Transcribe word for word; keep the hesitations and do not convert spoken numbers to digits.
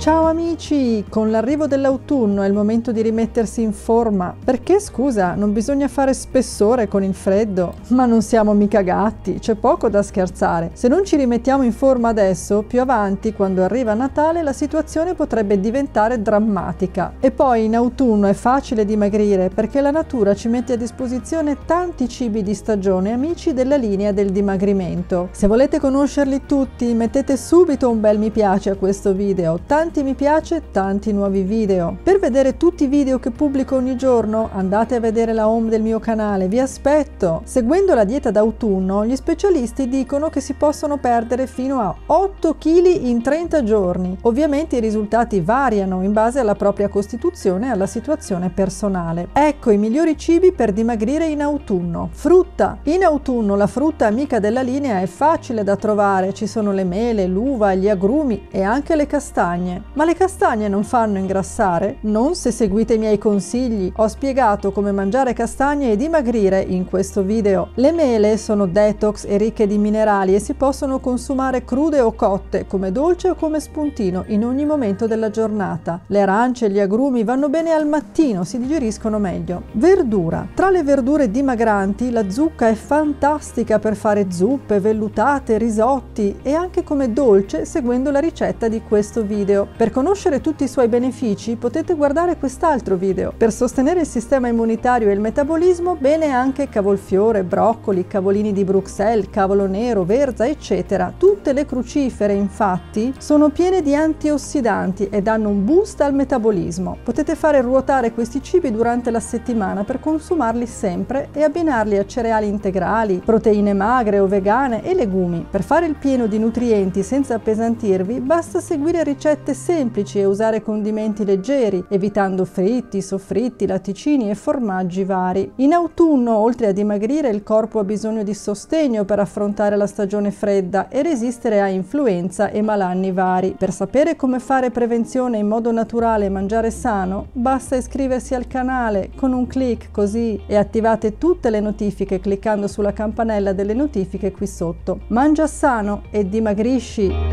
Ciao amici, con l'arrivo dell'autunno è il momento di rimettersi in forma. Perché scusa, non bisogna fare spessore con il freddo? Ma non siamo mica gatti, c'è poco da scherzare. Se non ci rimettiamo in forma adesso, più avanti, quando arriva Natale, la situazione potrebbe diventare drammatica. E poi in autunno è facile dimagrire perché la natura ci mette a disposizione tanti cibi di stagione amici della linea del dimagrimento. Se volete conoscerli tutti, mettete subito un bel mi piace a questo video. Tanti Tanti mi piace, tanti nuovi video. Per vedere tutti i video che pubblico ogni giorno andate a vedere la home del mio canale, vi aspetto! Seguendo la dieta d'autunno, gli specialisti dicono che si possono perdere fino a otto chili in trenta giorni. Ovviamente i risultati variano in base alla propria costituzione e alla situazione personale. Ecco i migliori cibi per dimagrire in autunno. Frutta. In autunno la frutta amica della linea è facile da trovare, ci sono le mele, l'uva, gli agrumi e anche le castagne. Ma le castagne non fanno ingrassare? Non se seguite i miei consigli. Ho spiegato come mangiare castagne e dimagrire in questo video. Le mele sono detox e ricche di minerali e si possono consumare crude o cotte, come dolce o come spuntino, in ogni momento della giornata. Le arance e gli agrumi vanno bene al mattino, si digeriscono meglio. Verdura. Tra le verdure dimagranti, la zucca è fantastica per fare zuppe, vellutate, risotti e anche come dolce, seguendo la ricetta di questo video. Per conoscere tutti i suoi benefici potete guardare quest'altro video. Per sostenere il sistema immunitario e il metabolismo, bene anche cavolfiore, broccoli, cavolini di Bruxelles, cavolo nero, verza, eccetera. Tutte le crucifere, infatti, sono piene di antiossidanti e danno un boost al metabolismo. Potete fare ruotare questi cibi durante la settimana per consumarli sempre e abbinarli a cereali integrali, proteine magre o vegane e legumi. Per fare il pieno di nutrienti senza appesantirvi, basta seguire ricette semplici e usare condimenti leggeri, evitando fritti, soffritti, latticini e formaggi vari. In autunno, oltre a dimagrire, il corpo ha bisogno di sostegno per affrontare la stagione fredda e resistere a influenza e malanni vari. Per sapere come fare prevenzione in modo naturale e mangiare sano, basta iscriversi al canale con un click così e attivate tutte le notifiche cliccando sulla campanella delle notifiche qui sotto. Mangia sano e dimagrisci!